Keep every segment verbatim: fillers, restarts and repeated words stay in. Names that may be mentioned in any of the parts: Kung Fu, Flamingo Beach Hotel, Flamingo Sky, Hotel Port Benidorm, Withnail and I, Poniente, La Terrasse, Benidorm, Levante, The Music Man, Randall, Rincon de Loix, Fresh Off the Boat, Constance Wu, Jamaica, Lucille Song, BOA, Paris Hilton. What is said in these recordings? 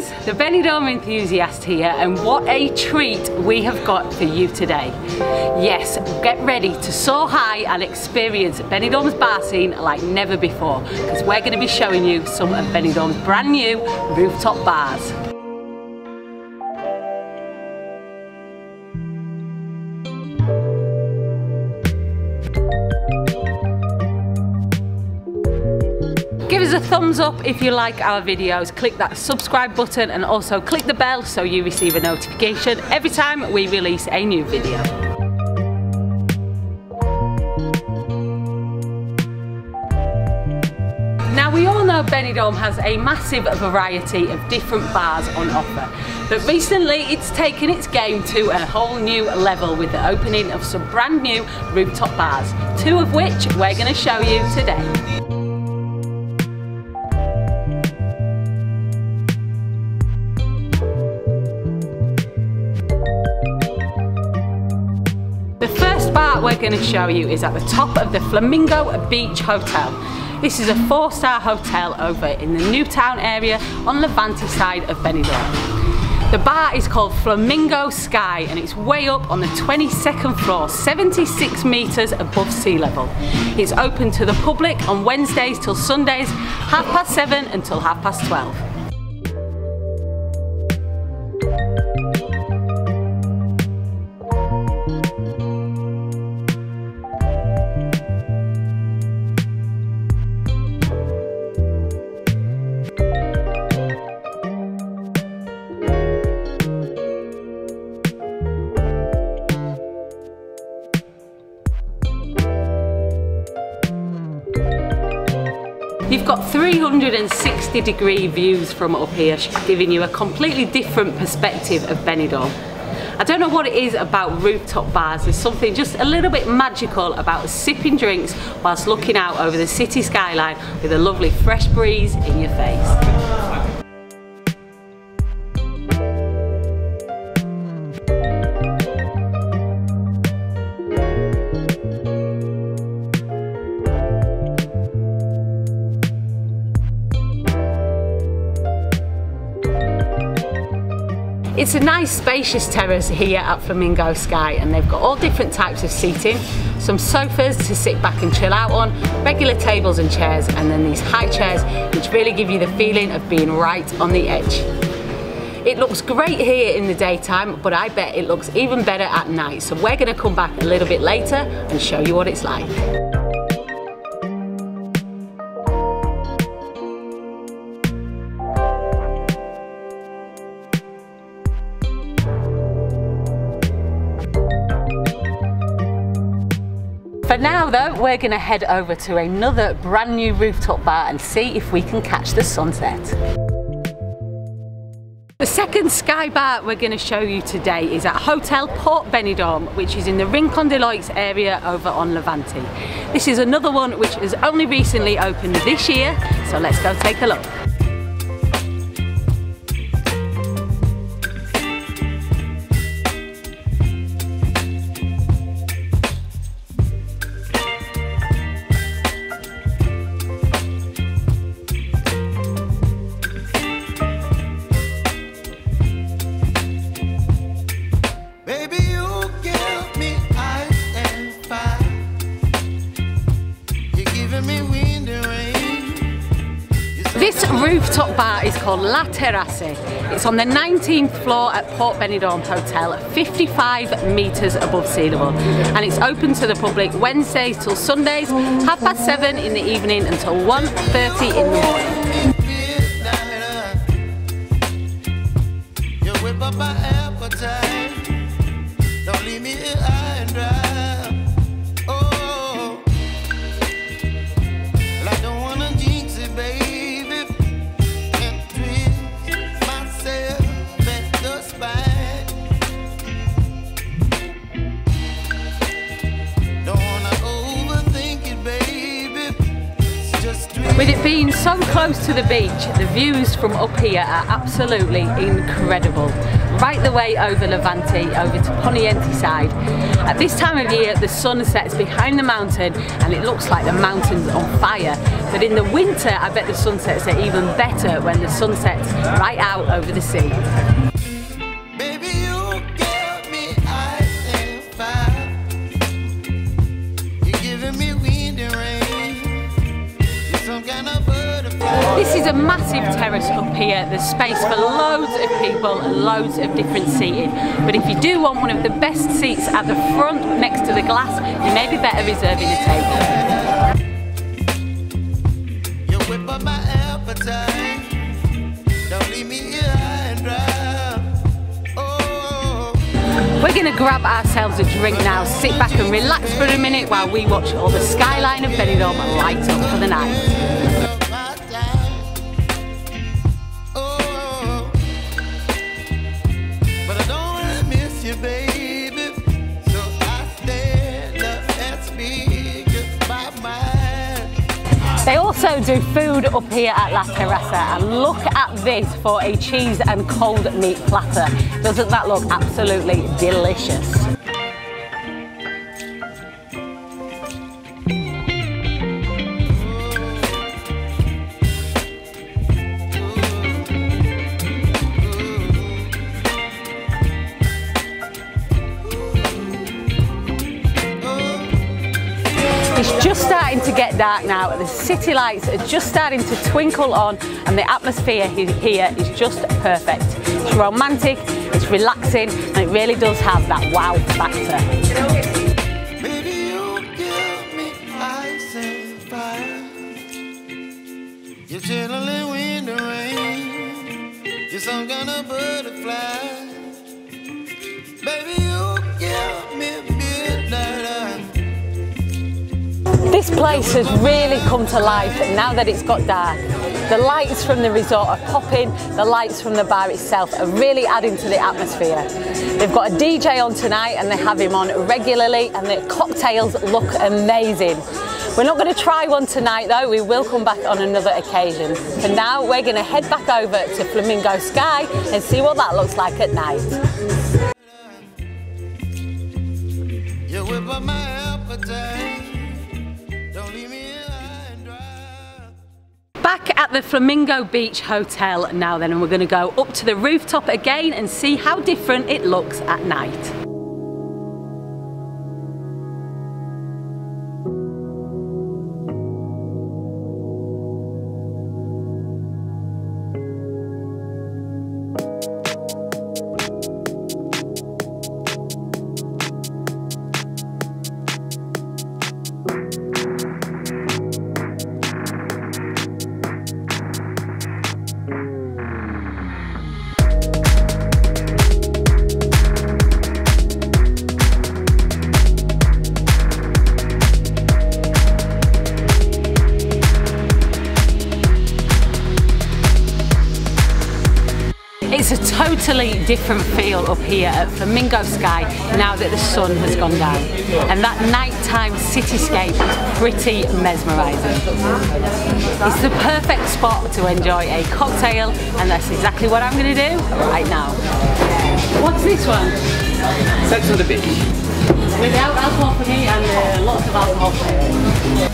guys, the Benidorm enthusiast here, and what a treat we have got for you today. Yes, get ready to soar high and experience Benidorm's bar scene like never before, because we're going to be showing you some of Benidorm's brand new rooftop bars. Give us a thumbs up if you like our videos, click that subscribe button and also click the bell so you receive a notification every time we release a new video. Now, we all know Benidorm has a massive variety of different bars on offer, but recently it's taken its game to a whole new level with the opening of some brand new rooftop bars, two of which we're going to show you today. We're going to show you is at the top of the Flamingo Beach Hotel. This is a four-star hotel over in the New Town area on Levante side of Benidorm. The bar is called Flamingo Sky and it's way up on the twenty-second floor, seventy-six metres above sea level. It's open to the public on Wednesdays till Sundays, half past seven until half past twelve. You've got three hundred sixty degree views from up here, giving you a completely different perspective of Benidorm. I don't know what it is about rooftop bars, there's something just a little bit magical about sipping drinks whilst looking out over the city skyline with a lovely fresh breeze in your face. It's a nice spacious terrace here at Flamingo Sky and they've got all different types of seating, some sofas to sit back and chill out on, regular tables and chairs, and then these high chairs which really give you the feeling of being right on the edge. It looks great here in the daytime, but I bet it looks even better at night, so we're going to come back a little bit later and show you what it's like. For now though, we're going to head over to another brand new rooftop bar and see if we can catch the sunset. The second sky bar we're going to show you today is at Hotel Port Benidorm, which is in the Rincon de Loix area over on Levante. This is another one which has only recently opened this year, so let's go take a look. This rooftop bar is called La Terrasse. It's on the nineteenth floor at Port Benidorm Hotel, fifty-five metres above sea level, and it's open to the public Wednesdays till Sundays, half past seven in the evening until one thirty in the morning. With it being so close close to the beach, the views from up here are absolutely incredible. Right the way over Levante, over to Poniente side. At this time of year the sun sets behind the mountain and it looks like the mountain's on fire, but in the winter I bet the sunsets are even better when the sun sets right out over the sea. This is a massive terrace up here. There's space for loads of people and loads of different seating. But if you do want one of the best seats at the front next to the glass, you may be better reserving a table. You whip up my appetite. Don't leave me here and drive. Oh. We're going to grab ourselves a drink now, sit back and relax for a minute while we watch all the skyline of Benidorm light up for the night. They also do food up here at La Terrasse, and look at this for a cheese and cold meat platter. Doesn't that look absolutely delicious? It's just starting to get dark now, the city lights are just starting to twinkle on and the atmosphere here is just perfect. It's romantic, it's relaxing and it really does have that wow factor. This place has really come to life now that it's got dark. The lights from the resort are popping, the lights from the bar itself are really adding to the atmosphere. They've got a D J on tonight and they have him on regularly and the cocktails look amazing. We're not going to try one tonight though, we will come back on another occasion. For now we're going to head back over to Flamingo Sky and see what that looks like at night. Back at the Flamingo Beach Hotel now then, and we're going to go up to the rooftop again and see how different it looks at night. It's a totally different feel up here at Flamingo Sky now that the sun has gone down, and that nighttime cityscape is pretty mesmerising. It's the perfect spot to enjoy a cocktail, and that's exactly what I'm going to do right now. What's this one? Sex on the beach. Without alcohol for me and uh, lots of alcohol for you.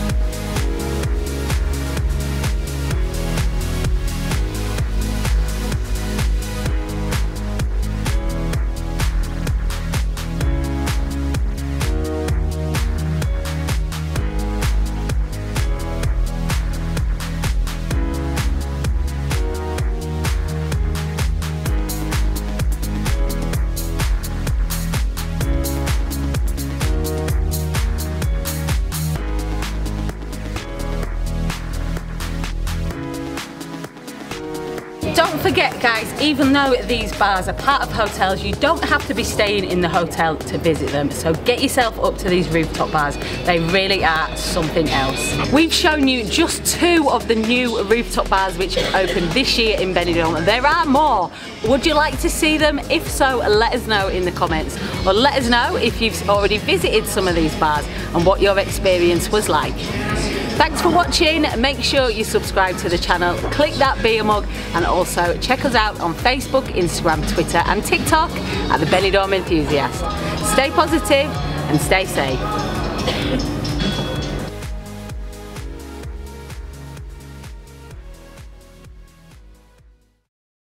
Don't forget guys, even though these bars are part of hotels, you don't have to be staying in the hotel to visit them, so get yourself up to these rooftop bars. They really are something else. We've shown you just two of the new rooftop bars which have opened this year in Benidorm. There are more. Would you like to see them? If so, let us know in the comments, or let us know if you've already visited some of these bars and what your experience was like. Thanks for watching. Make sure you subscribe to the channel, click that beer mug, and also check us out on Facebook, Instagram, Twitter and TikTok at the Benidorm Enthusiast. Stay positive and stay safe.